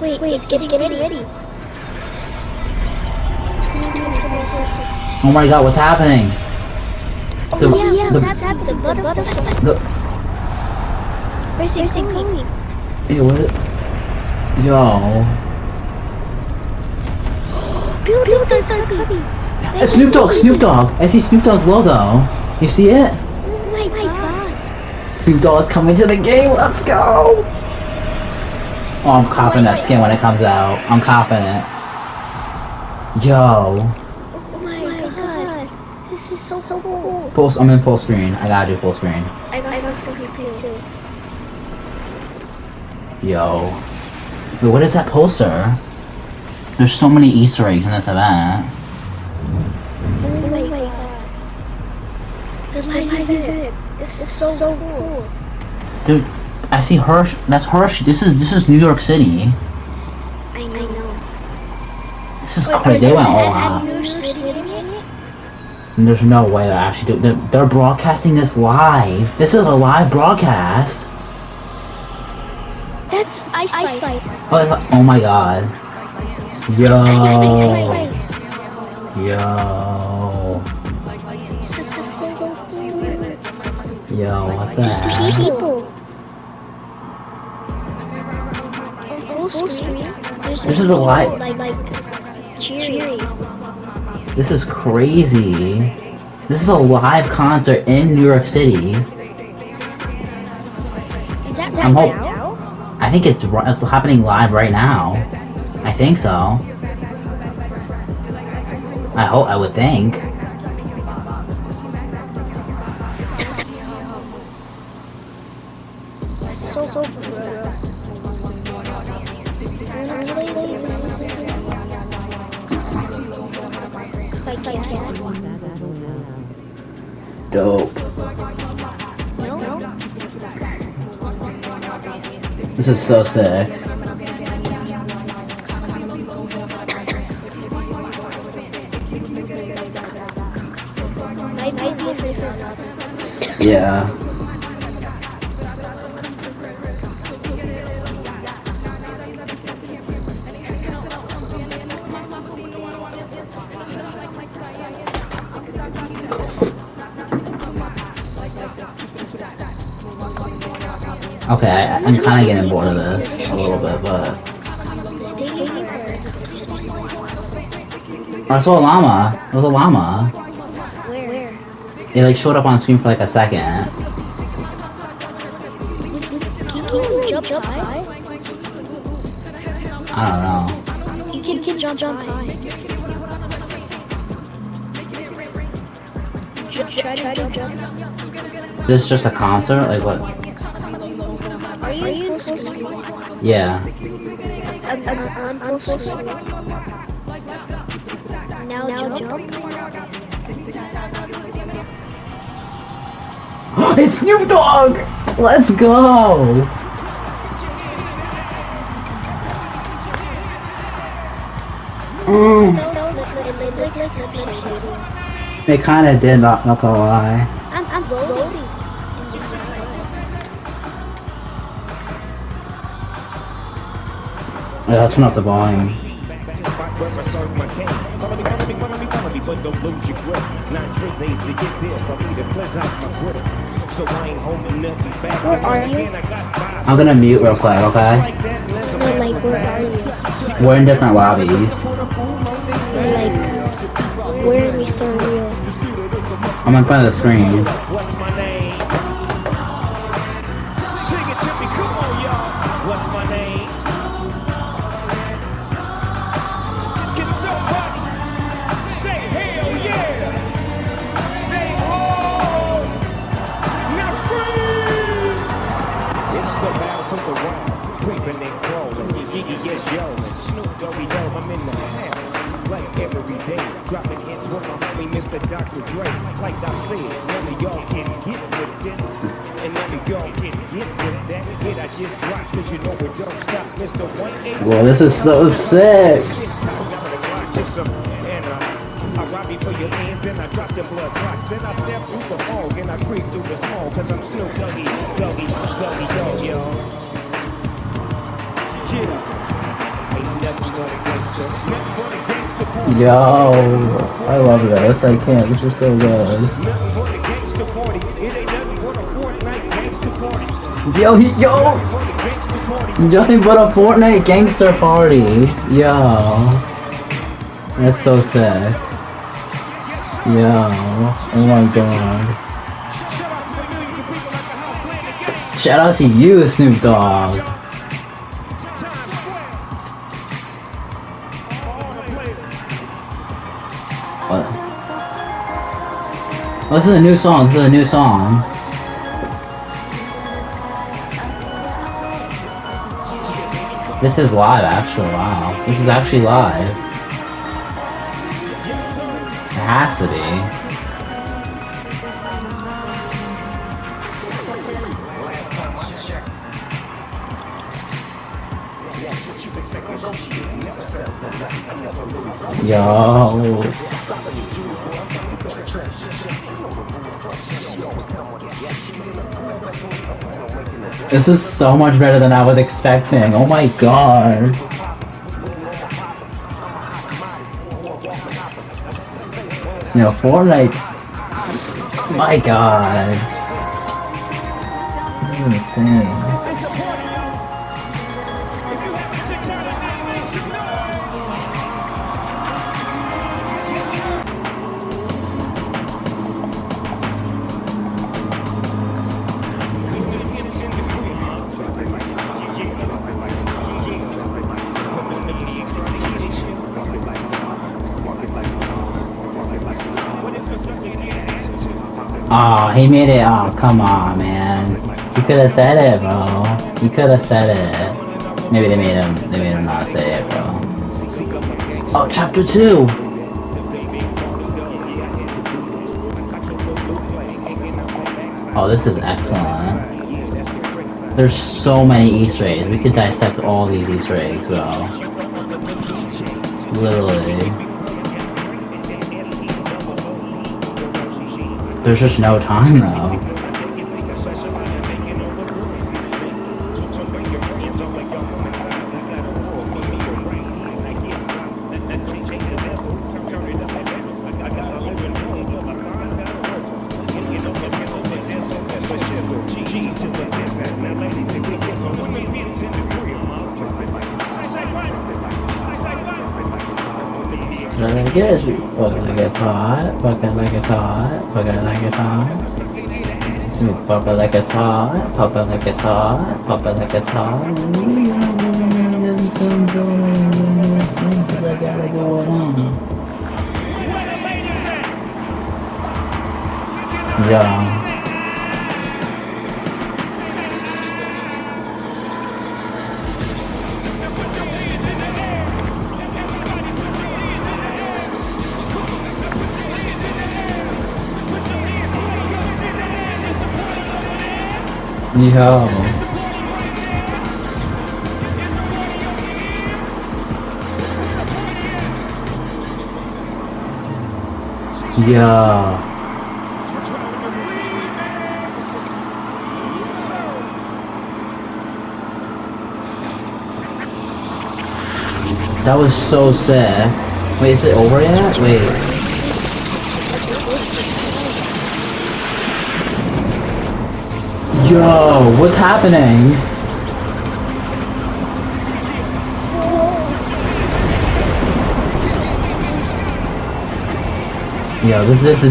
Wait, get ready. Oh my god, what's happening? Oh yeah, what's happening? The butterfly. Where's it going? Hey, what is it? Yo. Build a Snoop Dogg. I see Snoop Dogg's logo. You see it? Oh my god. Snoop Dogg's coming to the game. Let's go. Oh, I'm copping that skin when it comes out. I'm copping it. Yo. This is so cool. I'm in full screen. I gotta do full screen. I got full screen too. Yo. Wait, what is that poster? There's so many Easter eggs in this event. Oh my god. This is so cool. Dude, I see Hershey. That's Hershey. This is New York City. I know. This is crazy. They went all out. There's no way they're actually doing. They're broadcasting this live. This is a live broadcast. That's Ice Spice. Oh my god. Yo, what the heck? This is a live. This is crazy. This is a live concert in New York City. Is that right now? I think it's happening live right now. I think so. I would think. Dope. This is so sick. Yeah. Okay, I'm kind of getting bored of this a little bit, but... I saw a llama! There was a llama! Where? It like showed up on screen for like a second. Can you jump high? I don't know. You can jump high. Try to jump. This is just a concert? Like what? Yeah. Now jump. It's Snoop Dogg! Let's go! They kinda did, not gonna lie. Yeah, I'll turn off the volume. I'm gonna mute real quick, okay? We're in different lobbies. Like, where is Mr. Real? I'm in front of the screen. Well, this is so sick. Yo, I love this. I can't. This is so good. Yo, nothing but a Fortnite gangster party. Yo, that's so sick. Yo, oh my god. Shout out to you, Snoop Dogg. Oh, this is a new song, This is live, actually, wow. This is actually live. It has to be. Yo. This is so much better than I was expecting. Oh my god. You know, Fortnite's... my god. This is insane. Oh, he made it. Oh, come on, man. You could have said it, bro. You could have said it. Maybe they made him not say it, bro. Oh, chapter 2! Oh, this is excellent. There's so many Easter eggs. We could dissect all these Easter eggs, bro. Literally. There's just no time, though. I guess you fuck it like it's hot, fuck it like it's hot, fuck it like it's hot. Pop it like it's hot, pop it like it's hot, pop it like it's hot. I gotta go on. Yeah. Yo. Yeah. That was so sad. Wait, is it over yet? Wait. Yo, what's happening? Yo, this is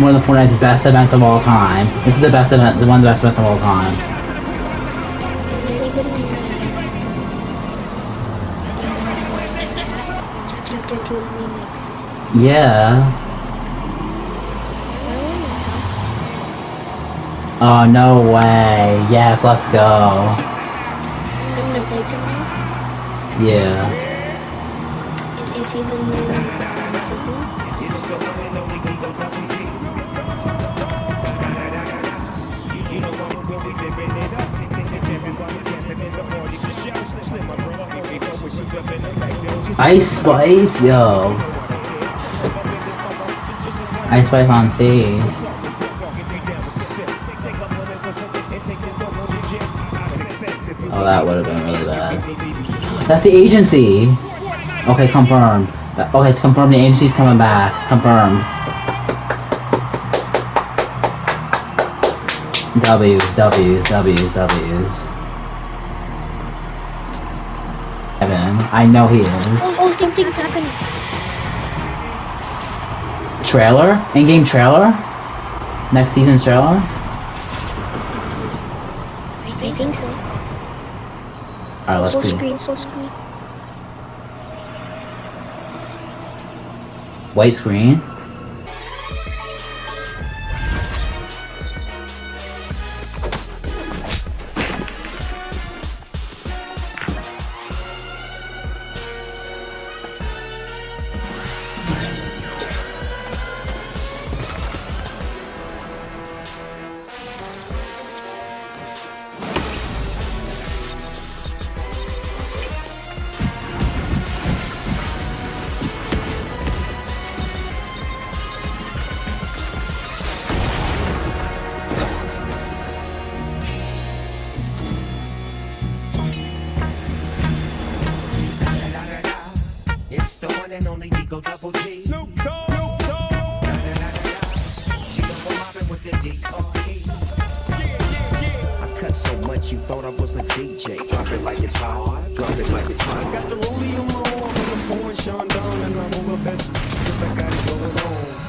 one of the Fortnite's best events of all time. This is the best event, one of the best events of all time. Yeah. Oh, no way. Yes, let's go. You're gonna play tomorrow? Yeah. Ice Spice? Yo. Ice Spice on stage. Oh, that would have been really bad. That's the agency. Okay, confirmed. Okay, it's confirmed. The agency's coming back. Confirmed. W's, W's, W's, W's. Kevin, I know he is. Oh, something's happening. Trailer? In-game trailer? Next season's trailer? I think so. Alright, let's see. Full screen. White screen? Double G. Snoop Dogg. I cut so much you thought I was a DJ. Drop it like it's hard. Drop it like it's hot. I got the rolling roll on the porn, Sean Don, and I'm on my best. Cause I got it going on. Just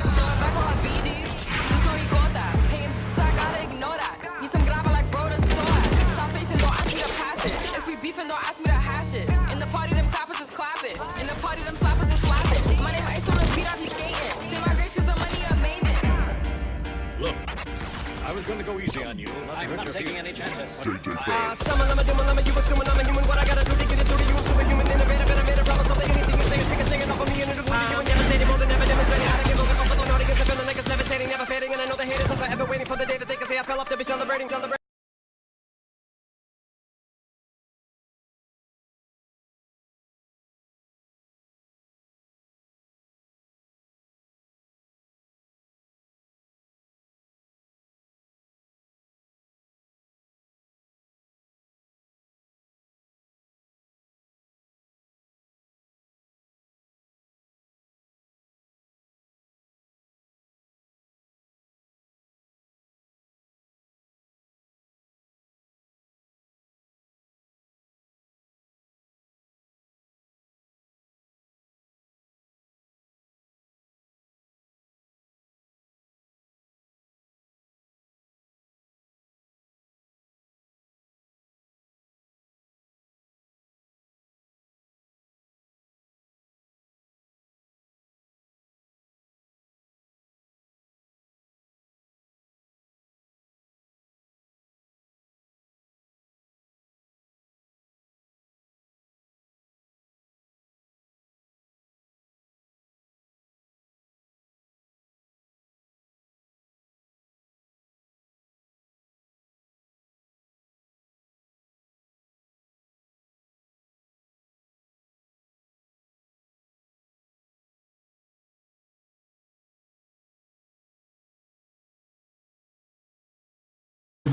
know you got that. Hey, I gotta ignore that. You some grabber like bro to slow at. Stop facing, don't ask me to pass it. If we beefing, don't ask me to hash it. In the party, them clappers is clapping. In the party, them slappers. Gonna go easy on you. I'm not taking any chances. Some of them are you assuming I'm a human. What I gotta do to get it through to you, I'm superhuman, innovative, innovative, problem solving anything you say, you're singing off of me, and it'll be you and devastating, more than ever demonstrating how to give over comfort on audience, I feel the niggas levitating, never fading, and I know the haters are forever waiting for the day that they can say I fell off, they'll be celebrating.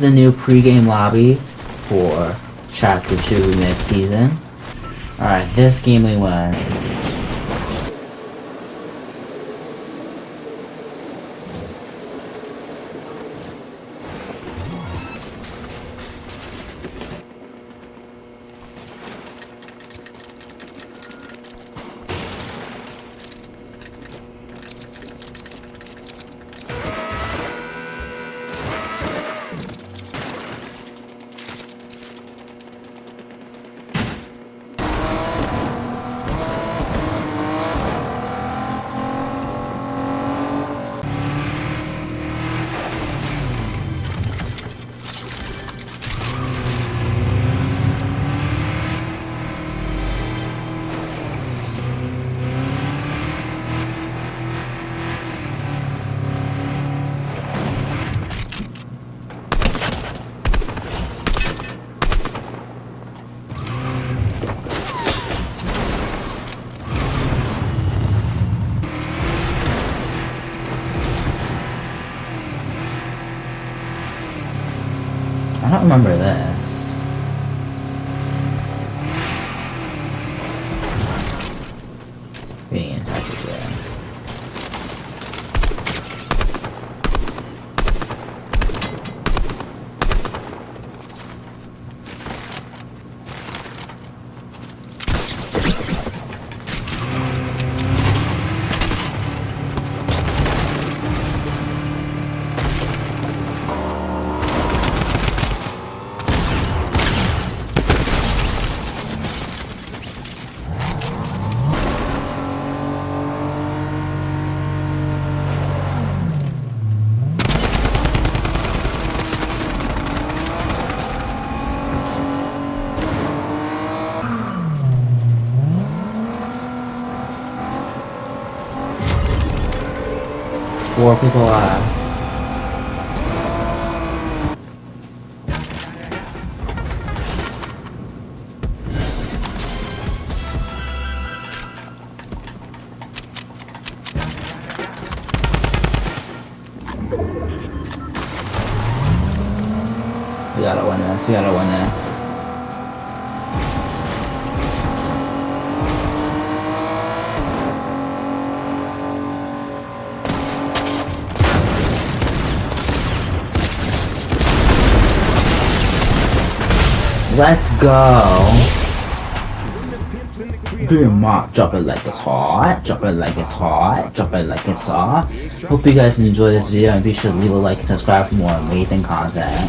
The new pre-game lobby for Chapter 2 mid-season. Alright, this game we won. I don't remember this. more people alive. We gotta win this. Let's go. Do your mock. Drop it like it's hot. Drop it like it's hot. Drop it like it's hot. Hope you guys enjoyed this video and be sure to leave a like and subscribe for more amazing content.